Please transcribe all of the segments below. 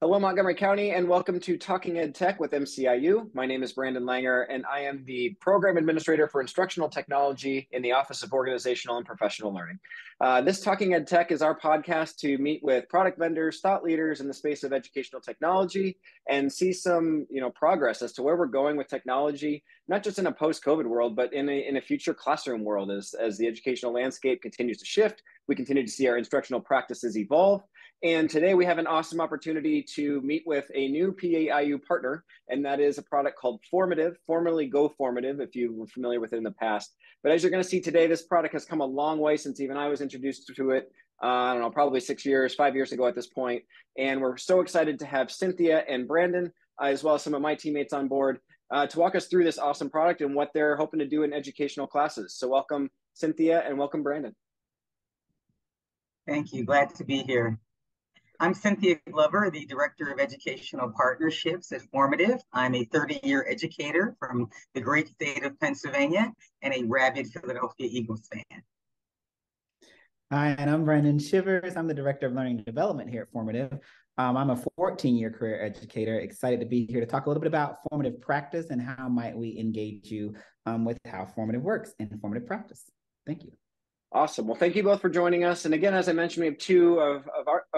Hello, Montgomery County, and welcome to Talking Ed Tech with MCIU. My name is Brandon Langer, and I am the Program Administrator for Instructional Technology in the Office of Organizational and Professional Learning. This Talking Ed Tech is our podcast to meet with product vendors, thought leaders in the space of educational technology, and see some progress as to where we're going with technology, not just in a post-COVID world, but in a future classroom world. As the educational landscape continues to shift, we continue to see our instructional practices evolve. And today we have an awesome opportunity to meet with a new PAIU partner, and that is a product called Formative, formerly GoFormative, if you were familiar with it in the past. But as you're going to see today, this product has come a long way since even I was introduced to it, I don't know, probably 5 years ago at this point. And we're so excited to have Cynthia and Brandon, as well as some of my teammates on board, to walk us through this awesome product and what they're hoping to do in educational classes. So welcome, Cynthia, and welcome, Brandon. Thank you. Glad to be here. I'm Cynthia Glover, the Director of Educational Partnerships at Formative. I'm a 30-year educator from the great state of Pennsylvania and a rabid Philadelphia Eagles fan. Hi, and I'm Brandon Shivers. I'm the Director of Learning and Development here at Formative. I'm a 14-year career educator, excited to be here to talk a little bit about formative practice and how might we engage you with how formative works and formative practice. Thank you. Awesome. Well, thank you both for joining us. And again, as I mentioned, we have two of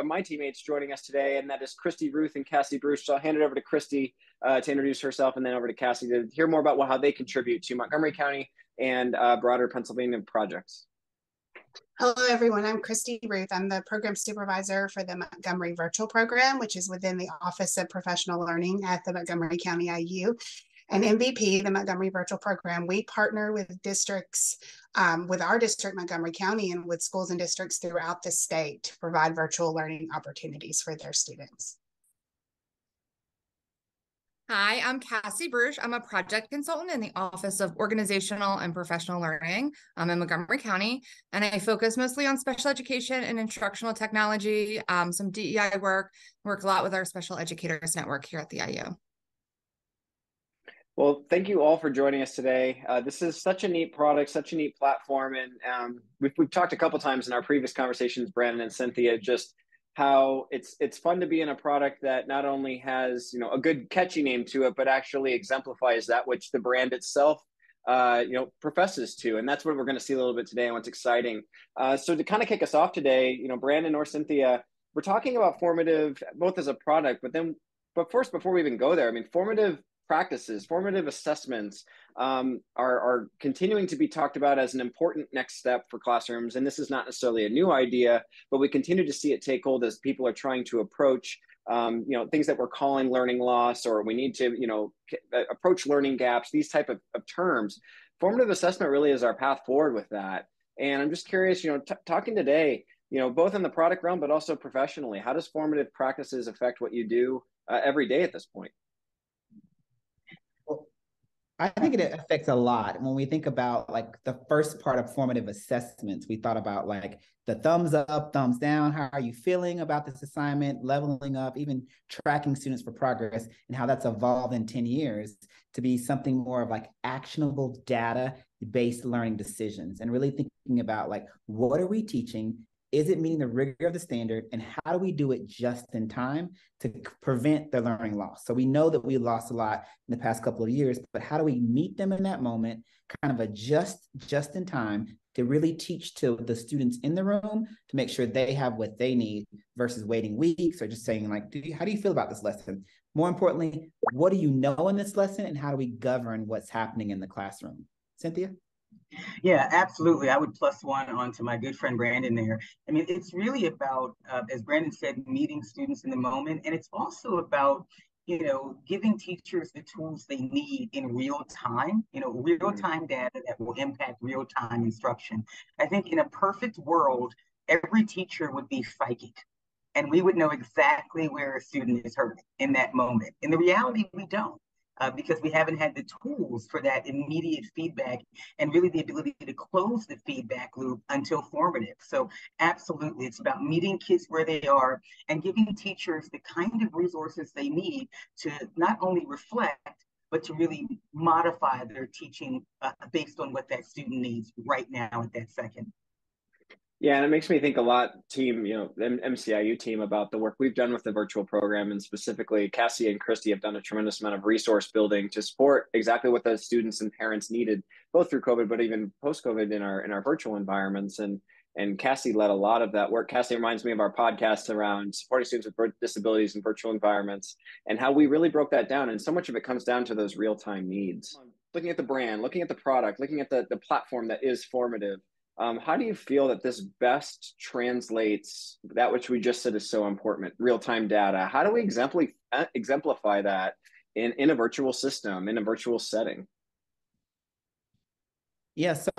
my teammates joining us today, and that is Christy Ruth and Cassie Brugge. So I'll hand it over to Christy to introduce herself, and then over to Cassie to hear more about how they contribute to Montgomery County and broader Pennsylvania projects. Hello, everyone. I'm Christy Ruth. I'm the program supervisor for the Montgomery Virtual Program, which is within the Office of Professional Learning at the Montgomery County IU. And MVP, the Montgomery Virtual Program, we partner with districts, with our district, Montgomery County, and with schools and districts throughout the state to provide virtual learning opportunities for their students. Hi, I'm Cassie Brugge. I'm a project consultant in the Office of Organizational and Professional Learning in Montgomery County, and I focus mostly on special education and instructional technology, some DEI work a lot with our Special Educators Network here at the IU. Well, thank you all for joining us today. This is such a neat product, such a neat platform. And we've talked a couple times in our previous conversations, Brandon and Cynthia, just how it's fun to be in a product that not only has a good catchy name to it, but actually exemplifies that which the brand itself professes to. And that's what we're going to see a little bit today and what's exciting. So to kind of kick us off today, Brandon or Cynthia, we're talking about Formative both as a product, but first, before we even go there, I mean, Formative practices, formative assessments are continuing to be talked about as an important next step for classrooms. And this is not necessarily a new idea, but we continue to see it take hold as people are trying to approach things that we're calling learning loss, or we need to approach learning gaps, these type of terms. Formative assessment really is our path forward with that. And I'm just curious, talking today, both in the product realm, but also professionally, how does formative practices affect what you do every day at this point? I think it affects a lot. When we think about the first part of formative assessments, we thought about the thumbs up, thumbs down, how are you feeling about this assignment, leveling up, even tracking students for progress, and how that's evolved in 10 years to be something more of actionable data-based learning decisions, and really thinking about what are we teaching? Is it meeting the rigor of the standard, and how do we do it just in time to prevent the learning loss? So we know that we lost a lot in the past couple of years, but how do we meet them in that moment, kind of adjust just in time to really teach to the students in the room to make sure they have what they need versus waiting weeks or just saying how do you feel about this lesson? More importantly, what do you know in this lesson, and how do we govern what's happening in the classroom? Cynthia? Yeah, absolutely. I would plus one onto my good friend Brandon there. I mean, it's really about, as Brandon said, meeting students in the moment. And it's also about, giving teachers the tools they need in real time, real-time data that will impact real-time instruction. I think in a perfect world, every teacher would be psychic, and we would know exactly where a student is hurting in that moment. In the reality, we don't. Because we haven't had the tools for that immediate feedback and really the ability to close the feedback loop until formative. So absolutely, it's about meeting kids where they are and giving teachers the kind of resources they need to not only reflect, but to really modify their teaching based on what that student needs right now at that second. Yeah, and it makes me think a lot, team, you know, the MCIU team, about the work we've done with the virtual program, and specifically Cassie and Christy have done a tremendous amount of resource building to support exactly what those students and parents needed, both through COVID, but even post-COVID in our virtual environments. And Cassie led a lot of that work. Cassie reminds me of our podcast around supporting students with disabilities in virtual environments and how we really broke that down. And so much of it comes down to those real-time needs. Looking at the brand, looking at the product, looking at the platform that is formative. How do you feel that this best translates that which we just said is so important, real-time data? How do we exemplify that in a virtual system, in a virtual setting? Yeah, so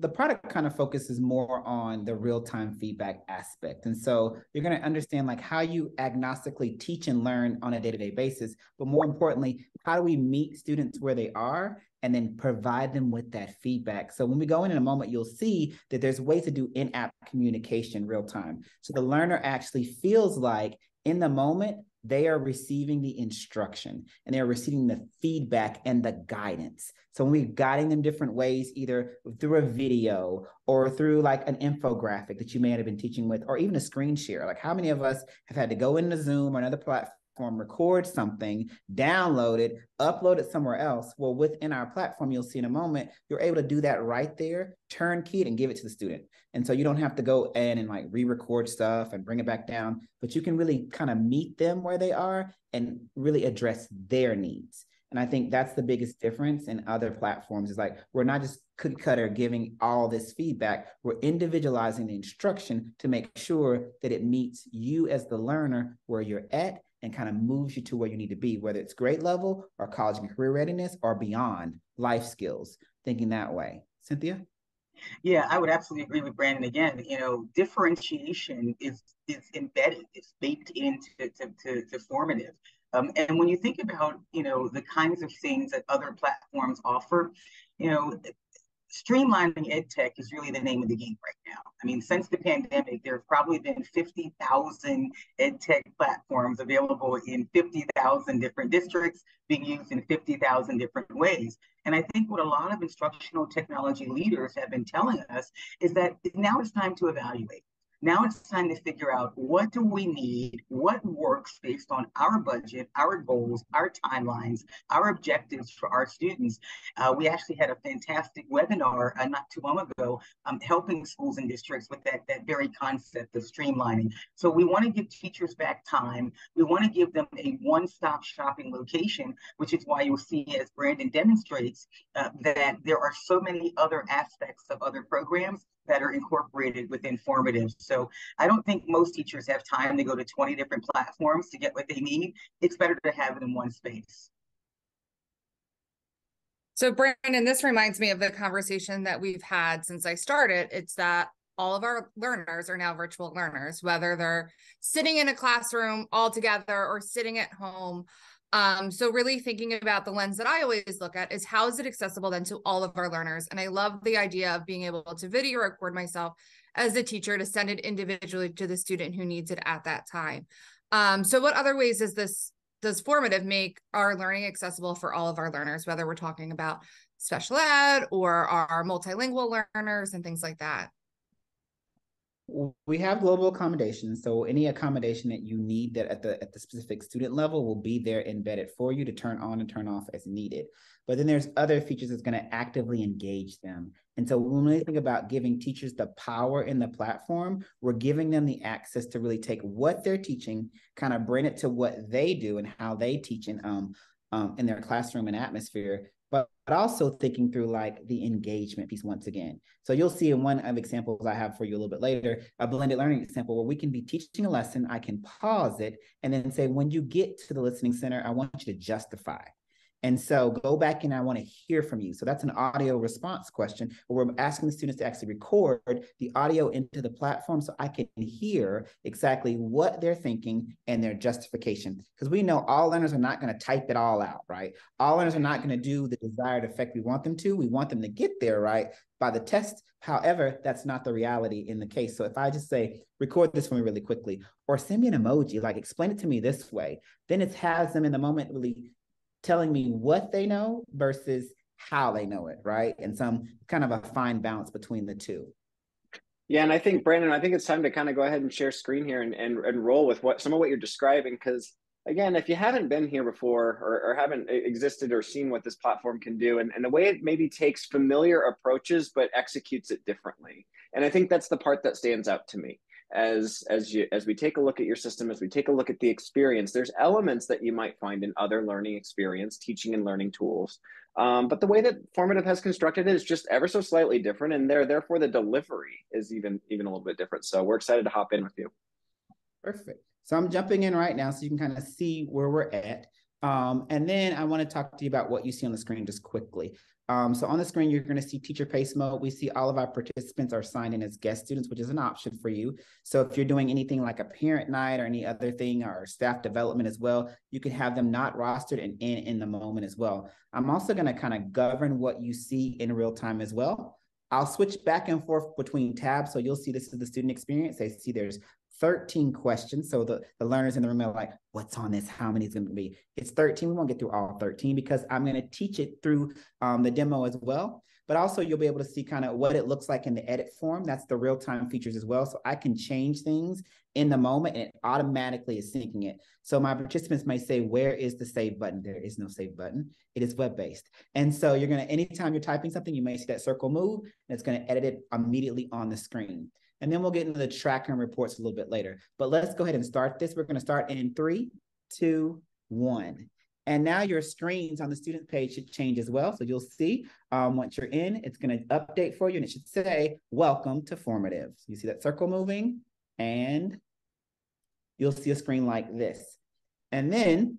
the product kind of focuses more on the real-time feedback aspect. And so you're going to understand like how you agnostically teach and learn on a day-to-day basis, but more importantly, how do we meet students where they are and then provide them with that feedback. So when we go in a moment, you'll see that there's ways to do in-app communication real-time. So the learner actually feels like in the moment, they are receiving the instruction and they're receiving the feedback and the guidance. So when we're guiding them different ways, either through a video or through like an infographic that you may have been teaching with, or even a screen share. Like how many of us have had to go into Zoom or another platform, record something, download it, upload it somewhere else? Well, within our platform, you'll see in a moment, you're able to do that right there, turnkey it and give it to the student. And so you don't have to go in and like re-record stuff and bring it back down, but you can really kind of meet them where they are and really address their needs. And I think that's the biggest difference in other platforms is like, we're not just cookie cutter giving all this feedback, we're individualizing the instruction to make sure that it meets you as the learner where you're at and kind of moves you to where you need to be, whether it's grade level or college and career readiness or beyond life skills, thinking that way. Cynthia? Yeah, I would absolutely agree with Brandon again. You know, differentiation is embedded, it's baked into formative. And when you think about, you know, the kinds of things that other platforms offer, you know, streamlining ed tech is really the name of the game right now. I mean, since the pandemic, there have probably been 50,000 ed tech platforms available in 50,000 different districts, being used in 50,000 different ways. And I think what a lot of instructional technology leaders have been telling us is that now it's time to evaluate. Now it's time to figure out what do we need, what works based on our budget, our goals, our timelines, our objectives for our students. We actually had a fantastic webinar not too long ago helping schools and districts with that very concept of streamlining. So we want to give teachers back time. We want to give them a one-stop shopping location, which is why you'll see, as Brandon demonstrates, that there are so many other aspects of other programs that are incorporated within formative. So I don't think most teachers have time to go to 20 different platforms to get what they need. It's better to have it in one space. So Brandon, this reminds me of the conversation that we've had since I started. It's that all of our learners are now virtual learners, whether they're sitting in a classroom all together or sitting at home. So really thinking about the lens that I always look at is how is it accessible then to all of our learners? And I love the idea of being able to video record myself as a teacher to send it individually to the student who needs it at that time. So what other ways does formative make our learning accessible for all of our learners, whether we're talking about special ed or our multilingual learners and things like that? We have global accommodations, so any accommodation that you need that at the specific student level will be there embedded for you to turn on and turn off as needed. But then there's other features that's going to actively engage them. And so when we think about giving teachers the power in the platform, we're giving them the access to really take what they're teaching, kind of bring it to what they do and how they teach in their classroom and atmosphere. But also thinking through like the engagement piece once again. So you'll see in one of examples I have for you a little bit later, a blended learning example where we can be teaching a lesson, I can pause it and then say, when you get to the listening center, I want you to justify. And so go back and I want to hear from you. So that's an audio response question where we're asking the students to actually record the audio into the platform so I can hear exactly what they're thinking and their justification. Because we know all learners are not going to type it all out, right? All learners are not going to do the desired effect we want them to. We want them to get there, right, by the test. However, that's not the reality in the case. So if I just say, record this for me really quickly, or send me an emoji, like explain it to me this way, then it has them in the moment really telling me what they know versus how they know it, right? And some kind of a fine balance between the two. Yeah, and I think, Brandon, I think it's time to kind of go ahead and share screen here and roll with what some of what you're describing, because again, if you haven't been here before or haven't existed or seen what this platform can do, and the way it maybe takes familiar approaches but executes it differently. And I think that's the part that stands out to me. As we take a look at your system, as we take a look at the experience, there's elements that you might find in other learning experience, teaching and learning tools. But the way that Formative has constructed it is just ever so slightly different, and therefore the delivery is even a little bit different. So we're excited to hop in with you. Perfect. So I'm jumping in right now so you can kind of see where we're at. And then I want to talk to you about what you see on the screen just quickly. So on the screen, you're going to see teacher pace mode. We see all of our participants are signed in as guest students, which is an option for you. So if you're doing anything like a parent night or any other thing or staff development as well, you can have them not rostered and in the moment as well. I'm also going to kind of govern what you see in real time as well. I'll switch back and forth between tabs. So you'll see this is the student experience. They see there's 13 questions. So the learners in the room are like, what's on this? How many is going to be? It's 13. We won't get through all 13 because I'm going to teach it through the demo as well. But also you'll be able to see kind of what it looks like in the edit form. That's the real-time features as well. So I can change things in the moment and it automatically is syncing it. So my participants may say, where is the save button? There is no save button. It is web-based. And so you're going to, anytime you're typing something, you may see that circle move and it's going to edit it immediately on the screen. And then we'll get into the tracker and reports a little bit later. But let's go ahead and start this. We're going to start in 3, 2, 1. And now your screens on the student page should change as well. So you'll see once you're in, it's going to update for you. And it should say, welcome to Formative. You see that circle moving? And you'll see a screen like this. And then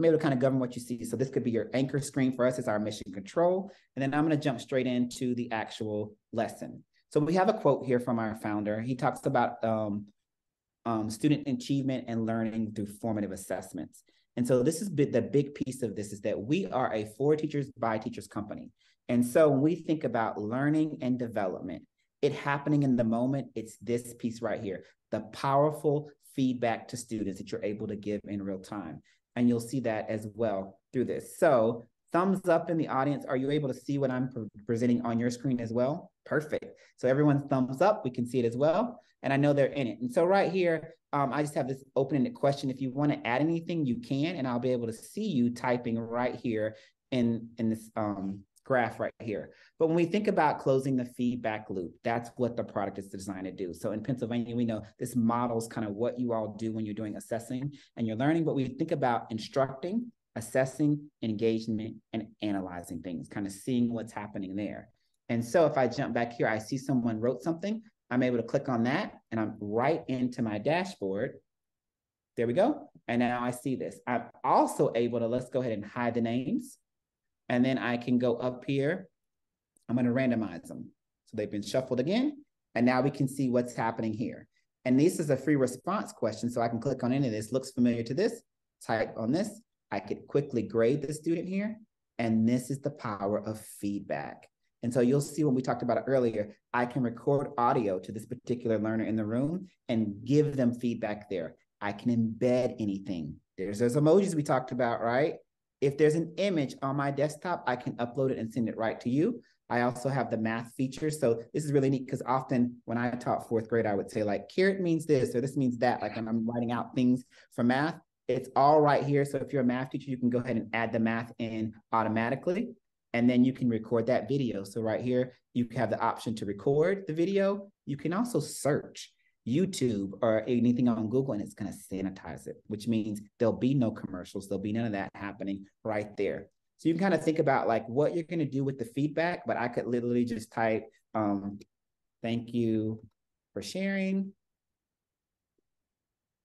I'm able to kind of govern what you see. So this could be your anchor screen for us. It's our mission control. And then I'm going to jump straight into the actual lesson. So we have a quote here from our founder. He talks about student achievement and learning through formative assessments. And so this is the big piece of this is that we are a for teachers by teachers company. And so when we think about learning and development, it happening in the moment, it's this piece right here, the powerful feedback to students that you're able to give in real time. And you'll see that as well through this. So thumbs up in the audience. Are you able to see what I'm presenting on your screen as well? Perfect. So everyone's thumbs up. We can see it as well. And I know they're in it. And so right here, I just have this open-ended question. If you want to add anything, you can, and I'll be able to see you typing right here in this graph right here. But when we think about closing the feedback loop, that's what the product is designed to do. So in Pennsylvania, we know this models kind of what you all do when you're doing assessing and you're learning, but we think about instructing, assessing, engagement, and analyzing things, kind of seeing what's happening there. And so if I jump back here, I see someone wrote something, I'm able to click on that and I'm right into my dashboard. There we go. And now I see this. I'm also able to, let's go ahead and hide the names. And then I can go up here. I'm going to randomize them. So they've been shuffled again. And now we can see what's happening here. And this is a free response question. So I can click on any of this. Looks familiar to this. Type on this. I could quickly grade the student here. And this is the power of feedback. And so you'll see when we talked about it earlier, I can record audio to this particular learner in the room and give them feedback there. I can embed anything. There's those emojis we talked about, right? If there's an image on my desktop, I can upload it and send it right to you. I also have the math feature. So this is really neat because often when I taught fourth grade, I would say like carrot means this or this means that. Like when I'm writing out things for math, it's all right here. So if you're a math teacher, you can go ahead and add the math in automatically. And then you can record that video. So right here, you have the option to record the video. You can also search YouTube or anything on Google, and it's going to sanitize it, which means there'll be no commercials. There'll be none of that happening right there. So you can kind of think about like what you're going to do with the feedback, but I could literally just type, thank you for sharing.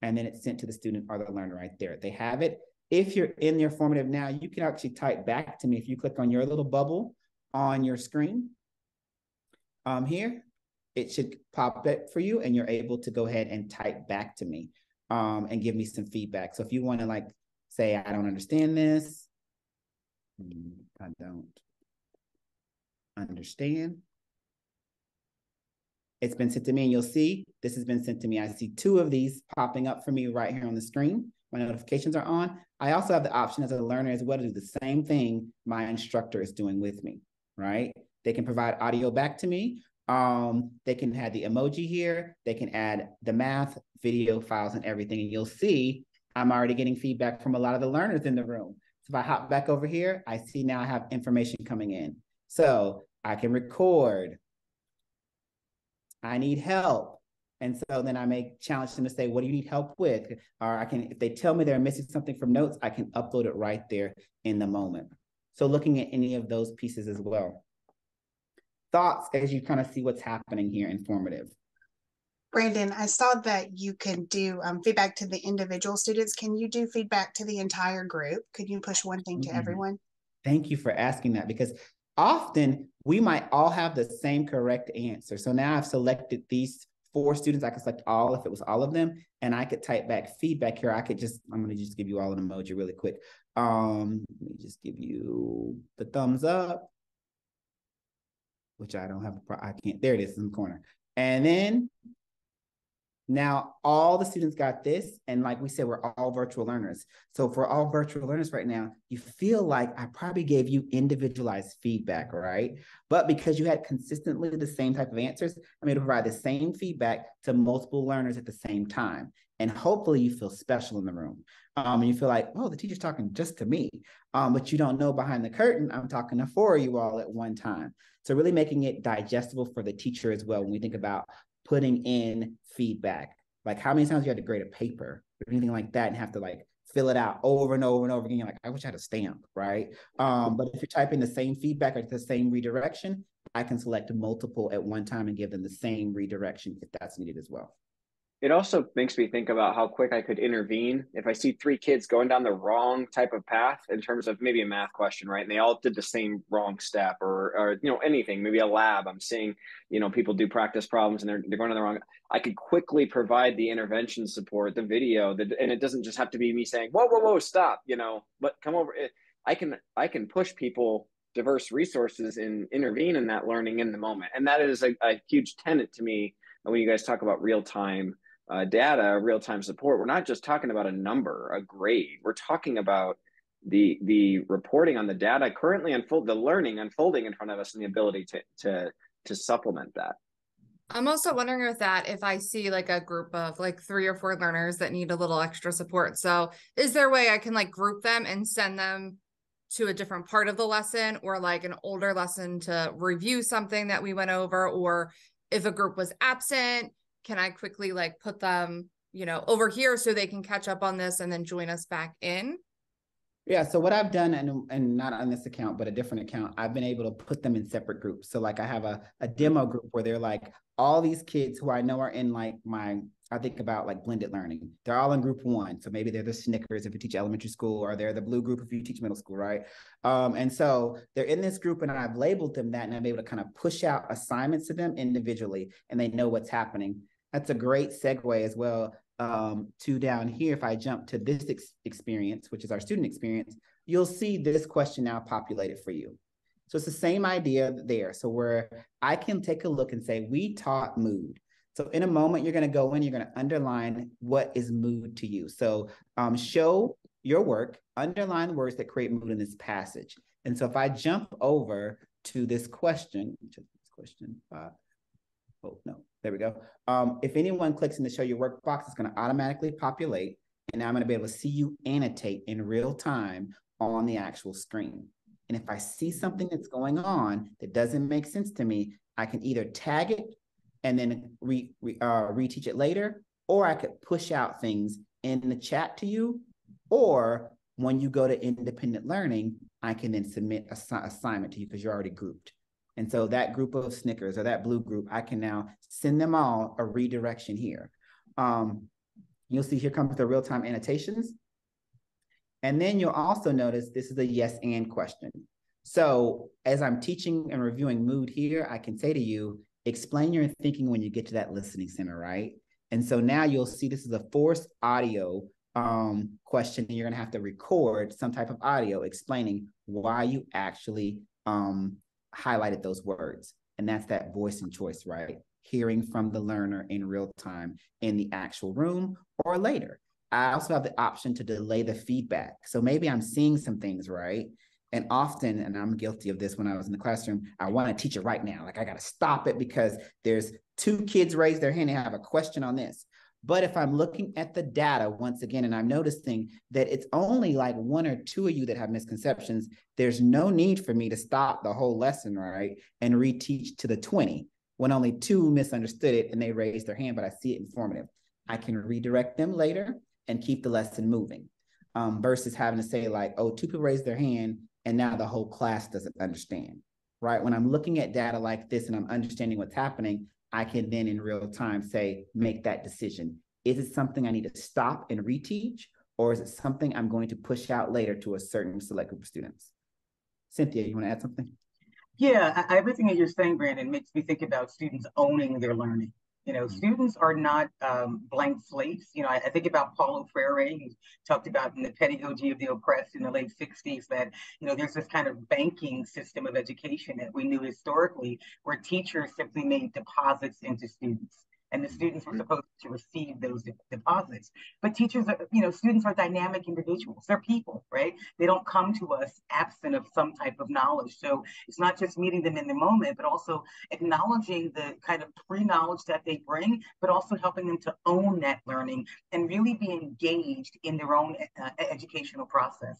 And then it's sent to the student or the learner right there. They have it. If you're in your formative now, you can actually type back to me. If you click on your little bubble on your screen here, it should pop up for you and you're able to go ahead and type back to me and give me some feedback. So if you want to like say, I don't understand this, I don't understand. It's been sent to me and you'll see this has been sent to me. I see two of these popping up for me right here on the screen. My notifications are on. I also have the option as a learner as well to do the same thing my instructor is doing with me, right? They can provide audio back to me, They can have the emoji here. They can add the math, video files, and everything. And you'll see I'm already getting feedback from a lot of the learners in the room. So if I hop back over here, I see now I have information coming in. So I can record. I need help. And so then I may challenge them to say, what do you need help with? Or I can, if they tell me they're missing something from notes, I can upload it right there in the moment. So looking at any of those pieces as well. Thoughts as you kind of see what's happening here in formative. Brandon, I saw that you can do feedback to the individual students. Can you do feedback to the entire group? Could you push one thing to everyone? Thank you for asking that, because often we might all have the same correct answer. So now I've selected these four students. I could select all if it was all of them, and I could type back feedback here. I could just, I'm going to just give you all an emoji really quick. Let me just give you the thumbs up, which I don't have, I can't, there it is in the corner. And then now all the students got this. And like we said, we're all virtual learners. So for all virtual learners right now, you feel like I probably gave you individualized feedback, right? But because you had consistently the same type of answers, I'm able to provide the same feedback to multiple learners at the same time. And hopefully you feel special in the room. And you feel like, oh, the teacher's talking just to me. But you don't know behind the curtain, I'm talking to four of you all at one time. So really making it digestible for the teacher as well when we think about putting in feedback. Like how many times you had to grade a paper or anything like that and have to like fill it out over and over and over again. You're like, I wish I had a stamp, right? But if you're typing the same feedback or the same redirection, I can select multiple at one time and give them the same redirection if that's needed as well. It also makes me think about how quick I could intervene. If I see three kids going down the wrong type of path in terms of maybe a math question, right? And they all did the same wrong step or you know, anything, maybe a lab. I'm seeing, you know, people do practice problems and they're going on the wrong. I could quickly provide the intervention support, the video, and it doesn't just have to be me saying, whoa, whoa, whoa, stop, you know, but come over. I can push people diverse resources and intervene in that learning in the moment. And that is a huge tenet to me. And when you guys talk about real-time data, real-time support, we're not just talking about a number, a grade. We're talking about the reporting on the data currently unfold, the learning unfolding in front of us, and the ability to supplement that. I'm also wondering with that if I see like a group of like 3 or 4 learners that need a little extra support. So is there a way I can like group them and send them to a different part of the lesson, or like an older lesson to review something that we went over? Or if a group was absent, can I quickly like put them, you know, over here so they can catch up on this and then join us back in? Yeah. So what I've done, and not on this account, but a different account, I've been able to put them in separate groups. So like I have a demo group where they're like all these kids who I know are in like my, I think about like blended learning. They're all in group one. So maybe they're the Snickers if you teach elementary school, or they're the blue group if you teach middle school, right? And so they're in this group and I've labeled them that, and I'm able to kind of push out assignments to them individually and they know what's happening. That's a great segue as well to down here. If I jump to this experience, which is our student experience, you'll see this question now populated for you. So it's the same idea there. So where I can take a look and say, we taught mood. So in a moment, you're going to go in, you're going to underline what is mood to you. So show your work, underline words that create mood in this passage. And so if I jump over to this question, which is question 5, oh, no, there we go. If anyone clicks in the show your work box, it's going to automatically populate. And now I'm going to be able to see you annotate in real time on the actual screen. And if I see something that's going on that doesn't make sense to me, I can either tag it and then reteach it later, or I could push out things in the chat to you, or when you go to independent learning, I can then submit an assignment to you because you're already grouped. And so that group of Snickers or that blue group, I can now send them all a redirection here. You'll see here comes the real-time annotations. And then you'll also notice this is a yes and question. So as I'm teaching and reviewing mood here, I can say to you, explain your thinking when you get to that listening center, right? And so now you'll see this is a forced audio question, and you're going to have to record some type of audio explaining why you actually highlighted those words. And that's that voice and choice, right? Hearing from the learner in real time in the actual room or later. I also have the option to delay the feedback. So maybe I'm seeing some things, right? And often, and I'm guilty of this when I was in the classroom, I want to teach it right now. Like, I got to stop it because there's two kids raised their hand and have a question on this. But if I'm looking at the data once again, and I'm noticing that it's only like one or two of you that have misconceptions, there's no need for me to stop the whole lesson, right, and reteach to the 20 when only two misunderstood it and they raised their hand, but I see it informative. I can redirect them later and keep the lesson moving versus having to say like, oh, two people raised their hand and now the whole class doesn't understand, right? When I'm looking at data like this and I'm understanding what's happening, I can then in real time say, make that decision. Is it something I need to stop and reteach, or is it something I'm going to push out later to a certain select group of students? Cynthia, you want to add something? Yeah, everything that you're saying, Brandon, makes me think about students owning their learning. You know, students are not blank slates. You know, I think about Paulo Freire, who talked about in the Pedagogy of the Oppressed in the late 60s that, you know, there's this kind of banking system of education that we knew historically where teachers simply made deposits into students. And the students were supposed to receive those deposits. But teachers, are, you know, students are dynamic individuals. They're people, right? They don't come to us absent of some type of knowledge. So it's not just meeting them in the moment, but also acknowledging the kind of pre-knowledge that they bring, but also helping them to own that learning and really be engaged in their own educational process.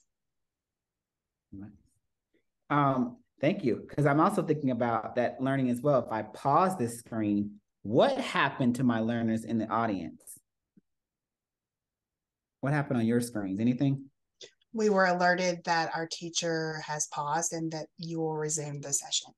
Thank you, because I'm also thinking about that learning as well. If I pause this screen, what happened to my learners in the audience? What happened on your screens? Anything? We were alerted that our teacher has paused and that you will resume the session.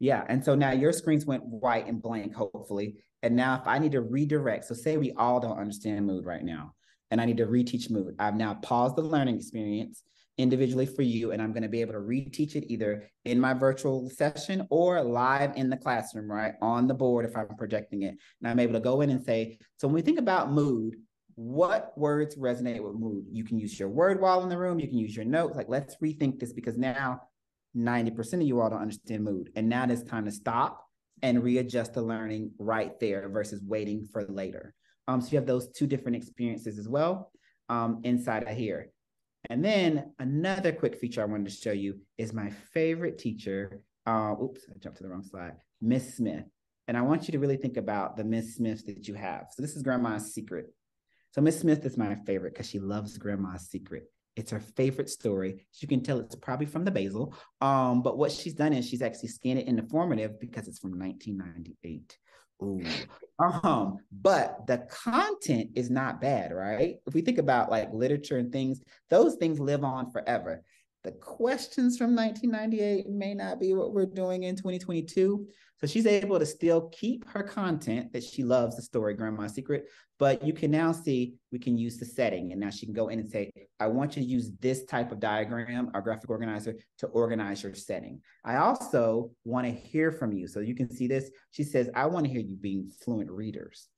Yeah, and so now your screens went white and blank, hopefully. And now if I need to redirect, so say we all don't understand mood right now, and I need to reteach mood. I've now paused the learning experience individually for you, and I'm going to be able to reteach it either in my virtual session or live in the classroom, right, on the board if I'm projecting it. And I'm able to go in and say, so when we think about mood, what words resonate with mood? You can use your word wall in the room, you can use your notes, like let's rethink this because now 90% of you all don't understand mood. And now it's time to stop and readjust the learning right there versus waiting for later. So you have those two different experiences as well inside of here. And then another quick feature I wanted to show you is my favorite teacher. Oops, I jumped to the wrong slide, Miss Smith. And I want you to really think about the Miss Smiths that you have. So this is Grandma's Secret. So Miss Smith is my favorite because she loves Grandma's Secret. It's her favorite story. You can tell it's probably from the basil. But what she's done is she's actually scanned it in the formative because it's from 1998. Ooh. But the content is not bad, right? If we think about like literature and things, those things live on forever. The questions from 1998 may not be what we're doing in 2022. So she's able to still keep her content that she loves, the story, Grandma's Secret, but you can now see we can use the setting. And now she can go in and say, I want you to use this type of diagram or graphic organizer to organize your setting. I also want to hear from you. So you can see this. She says, I want to hear you being fluent readers.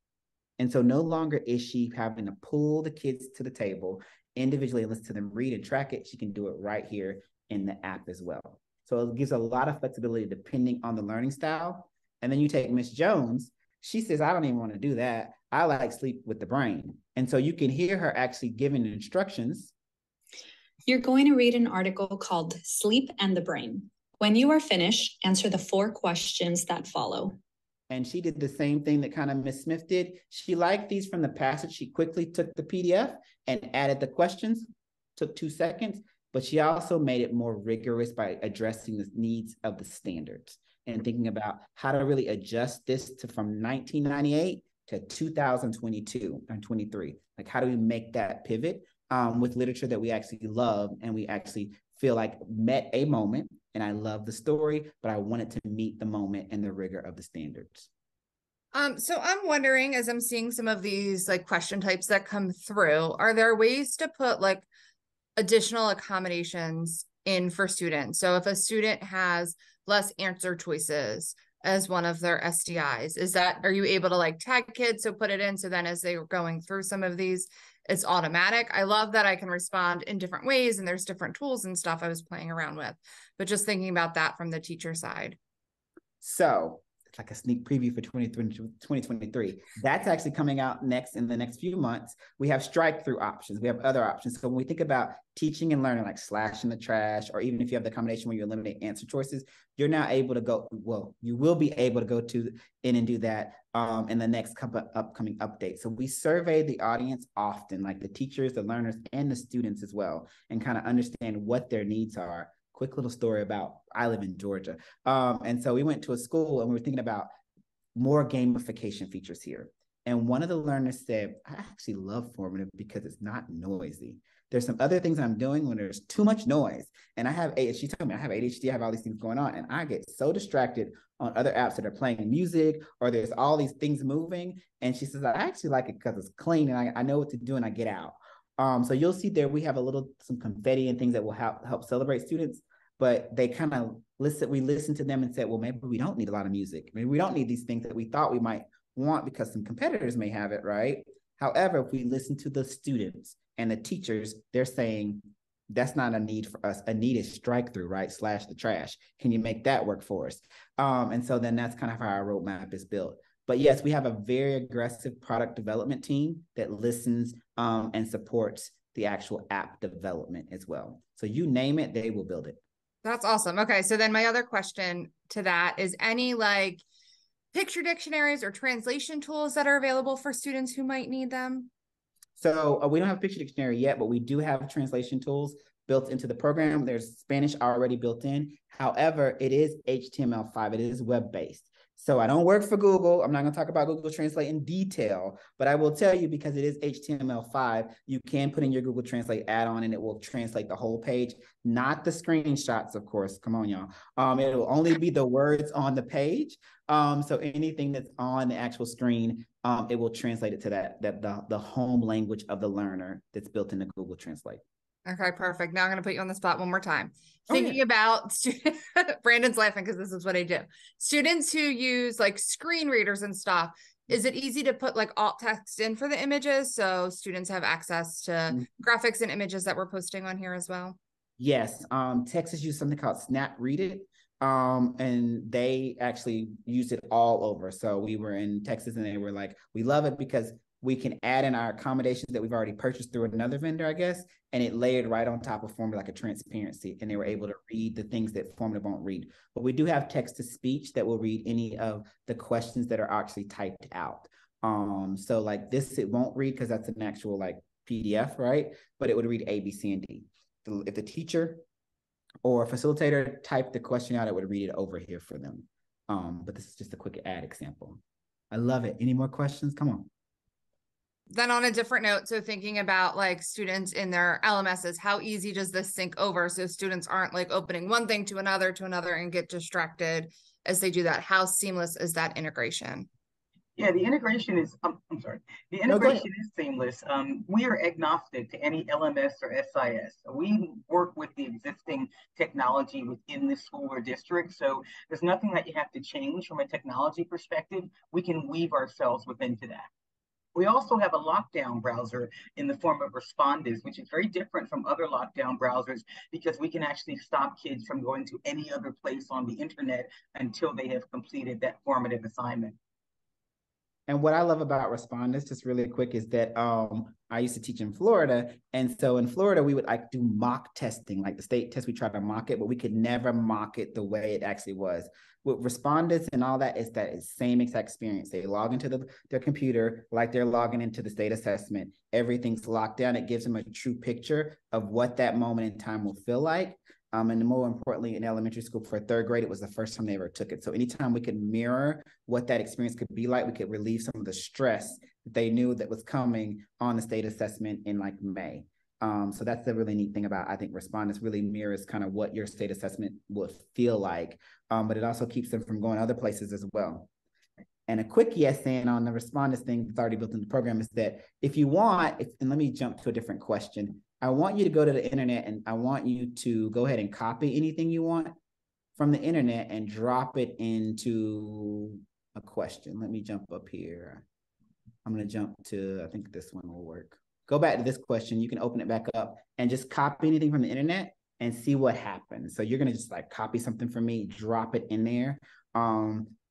And so no longer is she having to pull the kids to the table individually and listen to them read and track it. She can do it right here in the app as well. So it gives a lot of flexibility depending on the learning style. And then you take Miss Jones, she says, I don't even want to do that. I like sleep with the brain. And so you can hear her actually giving instructions. You're going to read an article called Sleep and the Brain. When you are finished, answer the four questions that follow. And she did the same thing that kind of Miss Smith did. She liked these from the passage. She quickly took the PDF and added the questions, took 2 seconds, but she also made it more rigorous by addressing the needs of the standards and thinking about how to really adjust this to from 1998 to 2022 and 23. Like, how do we make that pivot with literature that we actually love and we actually feel like met a moment? And I love the story, but I wanted to meet the moment and the rigor of the standards. So I'm wondering, as I'm seeing some of these like question types that come through, are there ways to put like additional accommodations in for students? So if a student has less answer choices as one of their SDIs, is that, are you able to like tag kids? So put it in. So then as they are going through some of these, it's automatic. I love that I can respond in different ways and there's different tools and stuff I was playing around with, but just thinking about that from the teacher side. So like a sneak preview for 2023. That's actually coming out next in the next few months. We have strike through options. We have other options. So when we think about teaching and learning, like slash in the trash, or even if you have the combination where you eliminate answer choices, you're now able to go, well, you will be able to go to in and do that in the next couple of upcoming updates. So we survey the audience often, like the teachers, the learners, and the students as well, and kind of understand what their needs are. Quick little story about, I live in Georgia. And so we went to a school and we were thinking about more gamification features here. And one of the learners said, I actually love formative because it's not noisy. There's some other things I'm doing when there's too much noise. And I have, she told me I have ADHD, I have all these things going on, and I get so distracted on other apps that are playing music, or there's all these things moving. And she says, I actually like it because it's clean and I know what to do and I get out. So you'll see there, we have some confetti and things that will help celebrate students, but they kind of we listen to them and said, well, maybe we don't need a lot of music. Maybe we don't need these things that we thought we might want because some competitors may have it, right? However, if we listen to the students and the teachers, they're saying, that's not a need for us. A need is strike through, right? Slash the trash. Can you make that work for us? And so then that's kind of how our roadmap is built. But yes, we have a very aggressive product development team that listens and supports the actual app development as well. So you name it, they will build it. That's awesome. Okay. So then my other question to that is, any like picture dictionaries or translation tools that are available for students who might need them? So we don't have a picture dictionary yet, but we do have translation tools built into the program. There's Spanish already built in. However, it is HTML5. It is web-based. So I don't work for Google. I'm not going to talk about Google Translate in detail, but I will tell you, because it is HTML5, you can put in your Google Translate add-on and it will translate the whole page, not the screenshots, of course. Come on, y'all. It will only be the words on the page. So anything that's on the actual screen, it will translate it to the home language of the learner that's built into Google Translate. Okay, perfect. Now I'm going to put you on the spot one more time. Thinking about students, Brandon's laughing because this is what I do. Students who use like screen readers and stuff, is it easy to put like alt text in for the images so students have access to graphics and images that we're posting on here as well? Yes. Texas used something called Snap Read It. And they actually used it all over. So we were in Texas and they were like, we love it because we can add in our accommodations that we've already purchased through another vendor, I guess, and it layered right on top of Formative like a transparency, and they were able to read the things that Formative won't read. But we do have text-to-speech that will read any of the questions that are actually typed out. So like this, it won't read because that's an actual like PDF, right? But it would read A, B, C, and D. If the teacher or facilitator typed the question out, it would read it over here for them. But this is just a quick ad example. I love it. Any more questions? Come on. Then on a different note, so thinking about like students in their LMSs, how easy does this sync over so students aren't like opening one thing to another and get distracted as they do that? How seamless is that integration? Yeah, the integration is, I'm sorry, the integration is seamless. We are agnostic to any LMS or SIS. We work with the existing technology within the school or district. So there's nothing that you have to change from a technology perspective. We can weave ourselves within to that. We also have a lockdown browser in the form of Respondus, which is very different from other lockdown browsers because we can actually stop kids from going to any other place on the internet until they have completed that formative assignment. And what I love about Respondus, just really quick, is that I used to teach in Florida. And so in Florida, we would like do mock testing, like the state test, we tried to mock it, but we could never mock it the way it actually was. With Respondus and all that is same exact experience. They log into their computer, like they're logging into the state assessment. Everything's locked down. It gives them a true picture of what that moment in time will feel like. And more importantly, in elementary school for third grade, it was the first time they ever took it. So anytime we could mirror what that experience could be like, we could relieve some of the stress that they knew that was coming on the state assessment in like May. So that's the really neat thing about, I think, Respondus really mirrors kind of what your state assessment would feel like, but it also keeps them from going other places as well. And a quick yes and on the Respondus thing that's already built in the program is that if you want, and let me jump to a different question. I want you to go to the internet and I want you to go ahead and copy anything you want from the internet and drop it into a question. Let me jump up here. I'm going to jump to, I think this one will work. Go back to this question. You can open it back up and just copy anything from the internet and see what happens. So you're going to just like copy something from me, drop it in there.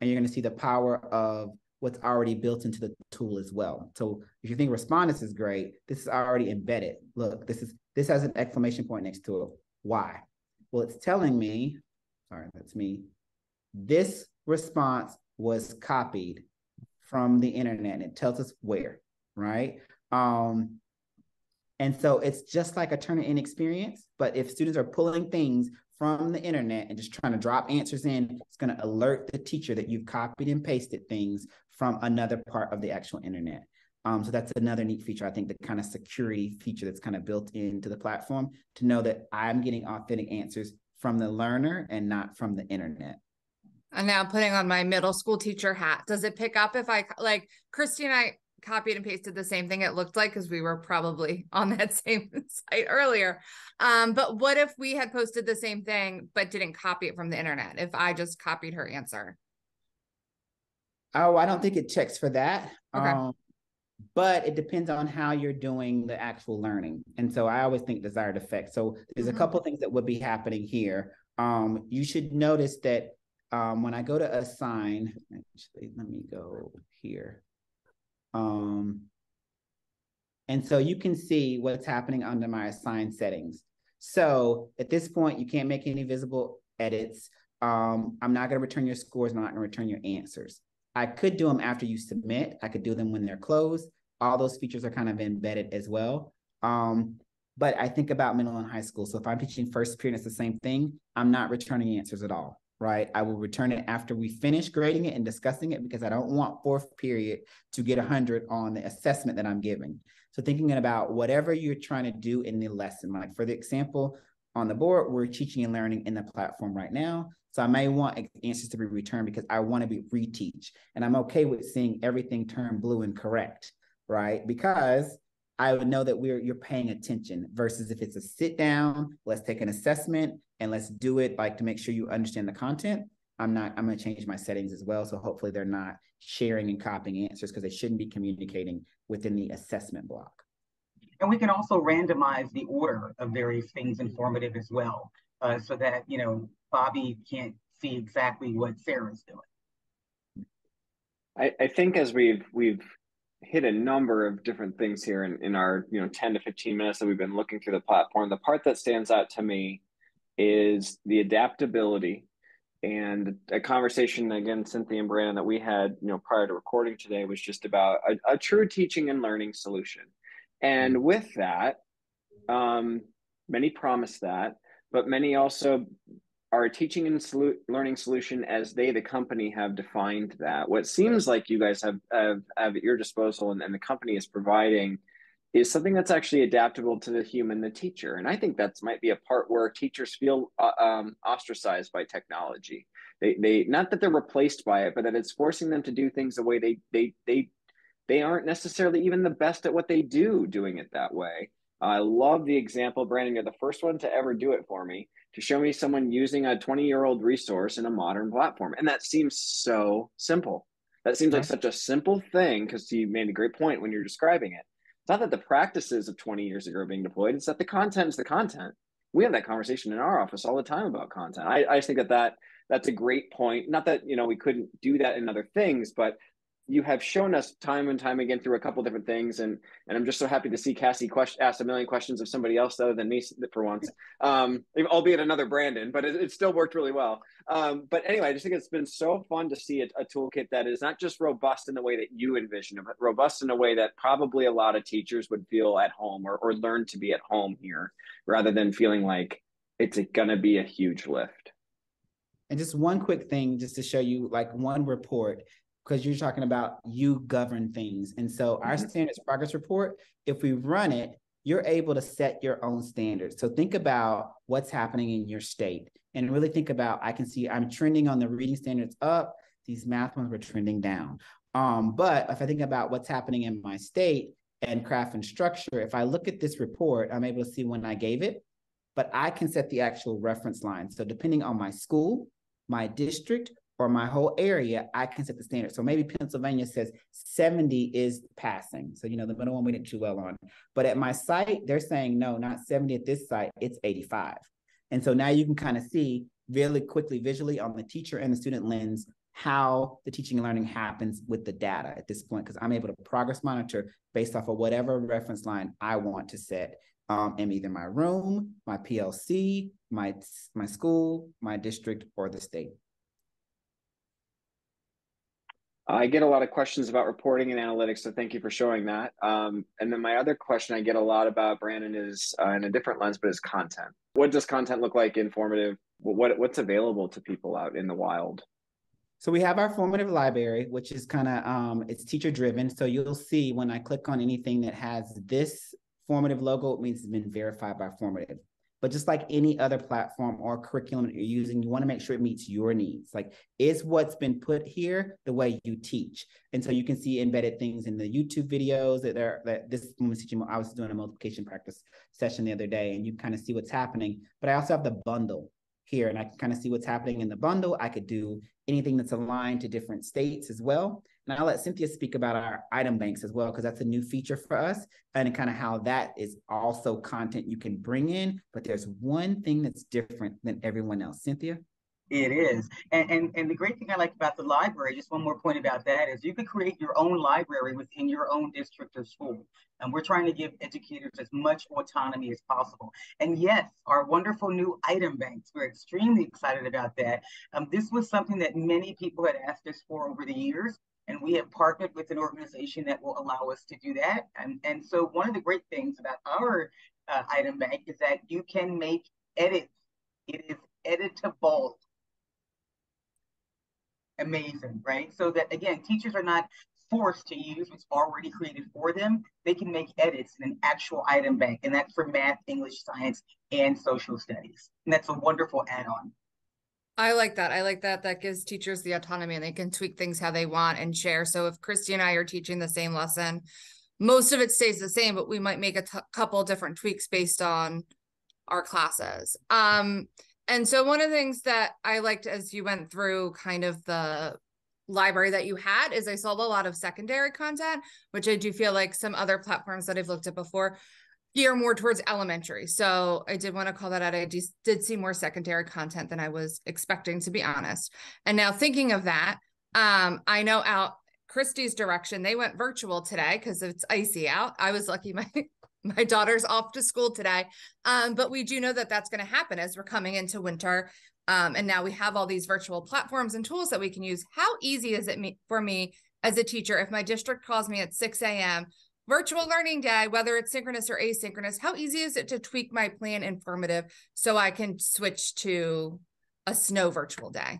and you're going to see the power of what's already built into the tool as well. So if you think Respondus is great, this is already embedded. Look, this has an exclamation point next to it. Why? Well, it's telling me, sorry, that's me, this response was copied from the internet, and it tells us where, right? And so it's just like a Turnitin experience, but if students are pulling things from the internet and just trying to drop answers in, it's going to alert the teacher that you've copied and pasted things from another part of the actual internet. So that's another neat feature, I think, the kind of security feature that's kind of built into the platform, to know that I'm getting authentic answers from the learner and not from the internet. And now putting on my middle school teacher hat, does it pick up if I, like, Christy and I copied and pasted the same thing, it looked like, because we were probably on that same site earlier. But what if we had posted the same thing, but didn't copy it from the internet? If I just copied her answer? Oh, I don't think it checks for that. Okay. But it depends on how you're doing the actual learning. And so I always think desired effect. So there's a couple things that would be happening here. You should notice that when I go to assign, actually, let me go here. And so you can see what's happening under my assigned settings. So at this point, you can't make any visible edits. I'm not going to return your scores. I'm not going to return your answers. I could do them after you submit. I could do them when they're closed. All those features are kind of embedded as well. But I think about middle and high school. So if I'm teaching first period, it's the same thing. I'm not returning answers at all. Right? I will return it after we finish grading it and discussing it, because I don't want fourth period to get 100 on the assessment that I'm giving. So thinking about whatever you're trying to do in the lesson, like for the example on the board, we're teaching and learning in the platform right now. So I may want answers to be returned because I want to be reteach, and I'm okay with seeing everything turn blue and correct, right? Because I would know that you're paying attention, versus if it's a sit down, let's take an assessment and let's do it, like, to make sure you understand the content. I'm going to change my settings as well. So hopefully they're not sharing and copying answers, because they shouldn't be communicating within the assessment block. And we can also randomize the order of various things in formative as well, so that, you know, Bobby can't see exactly what Sarah's doing. I think as we've hit a number of different things here in our 10 to 15 minutes that we've been looking through the platform. The part that stands out to me is the adaptability, and a conversation, again, Cynthia and Brandon, that we had prior to recording today was just about a true teaching and learning solution. And with that, many promise that, but many also are a teaching and learning solution as they, the company, have defined that. What seems like you guys have at your disposal and the company is providing is something that's actually adaptable to the human, the teacher. And I think that might be a part where teachers feel ostracized by technology. They not that they're replaced by it, but that it's forcing them to do things the way they aren't necessarily even the best at what they do, doing it that way. I love the example, Brandon, you're the first one to ever do it for me, to show me someone using a 20-year-old resource in a modern platform. And that seems so simple. That seems like such a simple thing, because you made a great point when you're describing it. It's not that the practices of 20 years ago are being deployed, it's that the content is the content. We have that conversation in our office all the time about content. I just think that's a great point. Not that, we couldn't do that in other things, but you have shown us time and time again through a couple different things. And I'm just so happy to see Cassie asked a million questions of somebody else other than me for once, albeit another Brandon, but it still worked really well. But anyway, I just think it's been so fun to see a toolkit that is not just robust in the way that you envision, but robust in a way that probably a lot of teachers would feel at home or learn to be at home here, rather than feeling like it's going to be a huge lift. And just one quick thing, just to show you, like, one report, because you're talking about you govern things. And so our standards progress report, if we run it, you're able to set your own standards. So think about what's happening in your state, and really think about, I can see I'm trending on the reading standards up, these math ones were trending down. But if I think about what's happening in my state and craft and structure, if I look at this report, I'm able to see when I gave it, but I can set the actual reference line. So depending on my school, my district, or my whole area, I can set the standard. So maybe Pennsylvania says 70 is passing. So, the middle one we didn't do well on. But at my site, they're saying, no, not 70 at this site, it's 85. And so now you can kind of see really quickly visually on the teacher and the student lens how the teaching and learning happens with the data at this point, because I'm able to progress monitor based off of whatever reference line I want to set in either my room, my PLC, my school, my district, or the state. I get a lot of questions about reporting and analytics, so thank you for showing that. And then my other question I get a lot about, Brandon, is in a different lens, but is content. What does content look like in Formative? What's available to people out in the wild? So we have our Formative library, which is kind of, it's teacher driven. So you'll see when I click on anything that has this Formative logo, it means it's been verified by Formative. But just like any other platform or curriculum that you're using, you want to make sure it meets your needs. Like, is what's been put here the way you teach? And so you can see embedded things in the YouTube videos that this woman's teaching. I was doing a multiplication practice session the other day, and you kind of see what's happening. But I also have the bundle here, and I can kind of see what's happening in the bundle. I could do anything that's aligned to different states as well. And I'll let Cynthia speak about our item banks as well, because that's a new feature for us, and kind of how that is also content you can bring in, but there's one thing that's different than everyone else. Cynthia? It is. And the great thing I like about the library, just one more point about that, is you can create your own library within your own district or school. And we're trying to give educators as much autonomy as possible. And yes, our wonderful new item banks, we're extremely excited about that. This was something that many people had asked us for over the years. And we have partnered with an organization that will allow us to do that. And so one of the great things about our item bank is that you can make edits. It is editable. Amazing, right? So that, again, teachers are not forced to use what's already created for them. They can make edits in an actual item bank. And that's for math, English, science, and social studies. And that's a wonderful add-on. I like that. I like that. That gives teachers the autonomy, and they can tweak things how they want and share. So if Christy and I are teaching the same lesson, most of it stays the same, but we might make a couple different tweaks based on our classes. And so one of the things that I liked as you went through kind of the library that you had is I saw a lot of secondary content, which I do feel like some other platforms that I've looked at before gear more towards elementary. So I did want to call that out. I did see more secondary content than I was expecting, to be honest. And now thinking of that, I know out Christy's direction, they went virtual today because it's icy out. I was lucky my daughter's off to school today. But we do know that that's going to happen as we're coming into winter. And now we have all these virtual platforms and tools that we can use. How easy is it for me as a teacher if my district calls me at 6 a.m., virtual learning day, whether it's synchronous or asynchronous, how easy is it to tweak my plan in Formative so I can switch to a snow virtual day?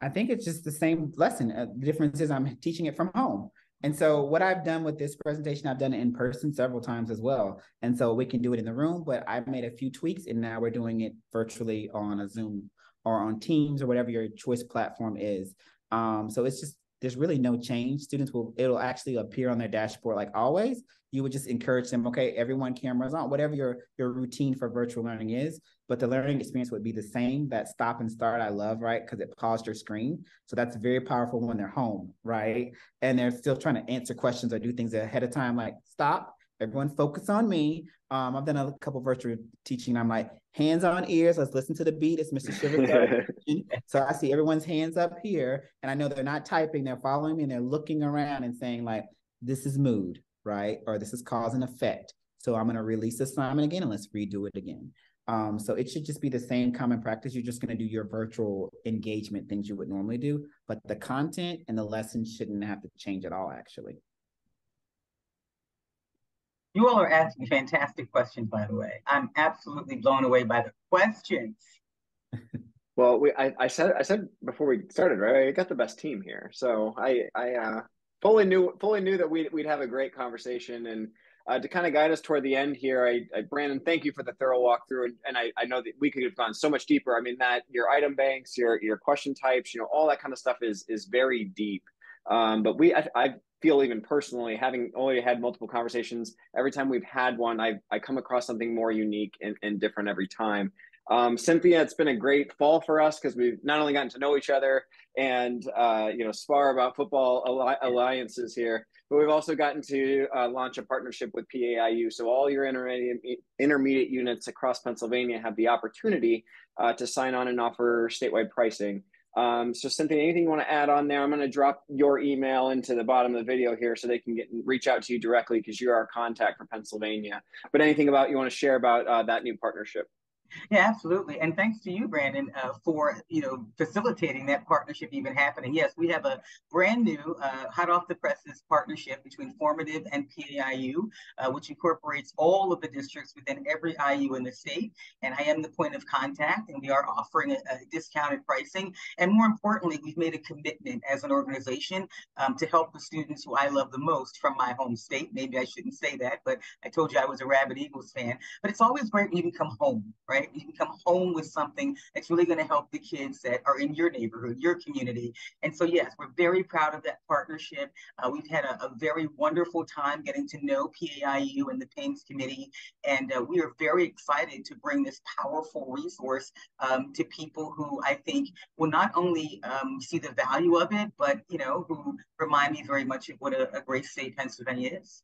I think it's just the same lesson. The difference is I'm teaching it from home. And so what I've done with this presentation, I've done it in person several times as well. And so we can do it in the room, but I made a few tweaks, and now we're doing it virtually on a Zoom or on Teams or whatever your choice platform is. So it's just, there's really no change. Students it'll actually appear on their dashboard like always. You would just encourage them, okay, everyone cameras on, whatever your routine for virtual learning is, but the learning experience would be the same. That stop and start I love, right? Because it paused your screen. So that's very powerful when they're home, right? And they're still trying to answer questions or do things ahead of time, like stop, everyone focus on me. I've done a couple of virtual teaching. I'm like, hands on ears, let's listen to the beat. It's Mr. Shivers. So I see everyone's hands up here, and I know they're not typing, they're following me, and they're looking around and saying like, this is mood, right? Or this is cause and effect. So I'm gonna release assignment again and let's redo it again. So it should just be the same common practice. You're just gonna do your virtual engagement things you would normally do, but the content and the lessons shouldn't have to change at all, actually. You all are asking fantastic questions, by the way. I'm absolutely blown away by the questions. Well, I said before we started, right? I got the best team here, so I fully knew that we'd have a great conversation. And to kind of guide us toward the end here, Brandon, thank you for the thorough walkthrough, and I know that we could have gone so much deeper. I mean, that your item banks, your question types, you know, all that kind of stuff is very deep. But I feel, even personally, having already had multiple conversations, every time we've had one, I come across something more unique and different every time. Cynthia, it's been a great fall for us because we've not only gotten to know each other and you know, spar about football alliances here, but we've also gotten to launch a partnership with PAIU. So all your intermediate units across Pennsylvania have the opportunity to sign on and offer statewide pricing. So Cynthia, anything you want to add on there? I'm going to drop your email into the bottom of the video here so they can reach out to you directly because you're our contact for Pennsylvania. But anything you want to share about that new partnership? Yeah, absolutely. And thanks to you, Brandon, for, facilitating that partnership even happening. Yes, we have a brand new, hot off the presses partnership between Formative and PAIU, which incorporates all of the districts within every IU in the state. And I am the point of contact, and we are offering a discounted pricing. And more importantly, we've made a commitment as an organization to help the students who I love the most from my home state. Maybe I shouldn't say that, but I told you I was a rabid Eagles fan. But it's always great when you can come home, right? You can come home with something that's really going to help the kids that are in your neighborhood, your community. And so, yes, we're very proud of that partnership. We've had a very wonderful time getting to know PAIU and the PAIMS Committee. And we are very excited to bring this powerful resource to people who I think will not only see the value of it, but, who remind me very much of what a great state Pennsylvania is.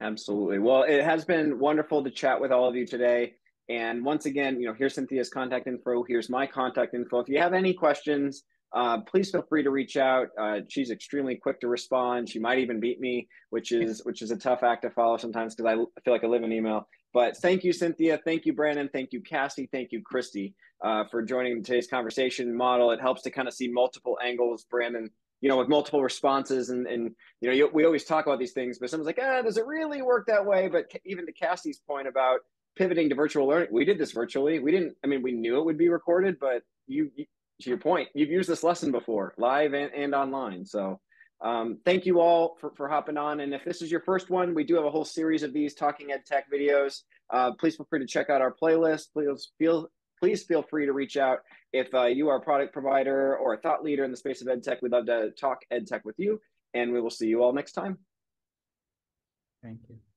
Absolutely. Well, it has been wonderful to chat with all of you today. And once again, here's Cynthia's contact info. Here's my contact info. If you have any questions, please feel free to reach out. She's extremely quick to respond. She might even beat me, which is a tough act to follow sometimes because I feel like I live in email. But thank you, Cynthia. Thank you, Brandon. Thank you, Cassie. Thank you, Christy, for joining today's conversation model. It helps to kind of see multiple angles, Brandon, with multiple responses. And we always talk about these things, but someone's like, does it really work that way? But even to Cassie's point about pivoting to virtual learning, we did this virtually. We didn't, we knew it would be recorded, but you to your point, you've used this lesson before, live and online. So thank you all for hopping on. And if this is your first one, we do have a whole series of these Talking Ed Tech videos. Please feel free to check out our playlist. Please feel free to reach out if you are a product provider or a thought leader in the space of ed tech. We'd love to talk ed tech with you, and we will see you all next time. Thank you.